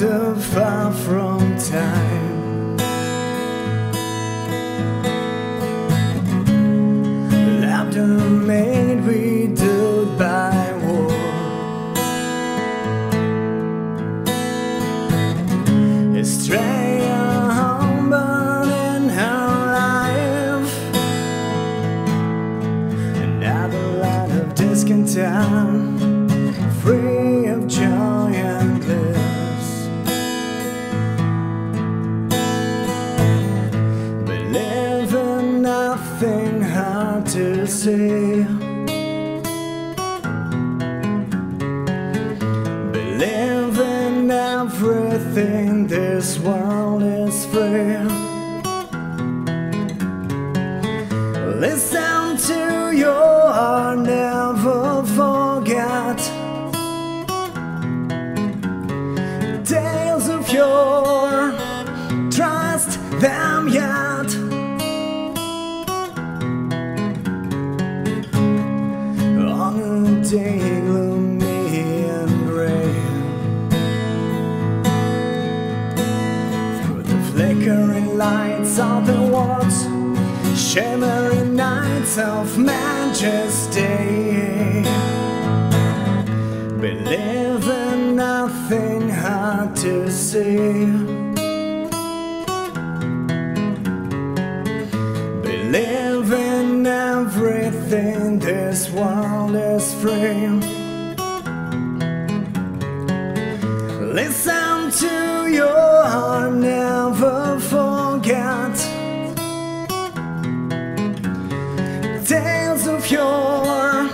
wonder far from time. Laughter made riddled by war, a stray unborn in her life, another light of discontent, free of joy and bliss. Believe in nothing hard to see, believe in everything, this world is free. Listen to your heart, never forget tales of yore, trust them yet. On a day gloomy and grey, through the flickering lights of the wards, shimmering nights of majesty, believe in nothing hard to see, believe in everything, this world is free. Listen to your heart, never forget tales of yore,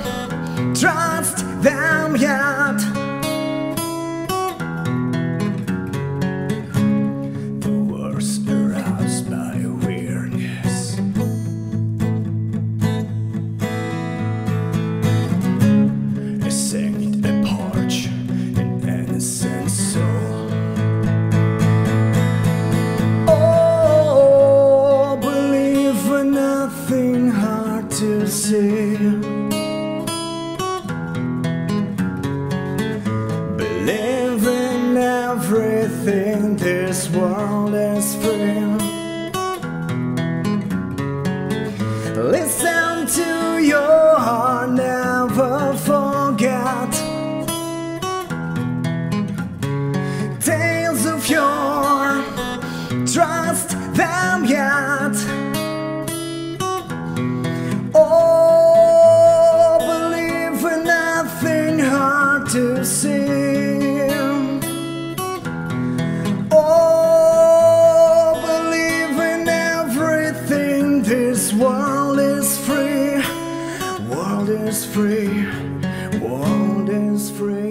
trust them yet. To see, believe in everything, this world is free. Listen to your heart, never forget tales of yore, trust them yet. Oh, believe in nothing hard to see. Oh, believe in everything, this world is free. World is free, world is free.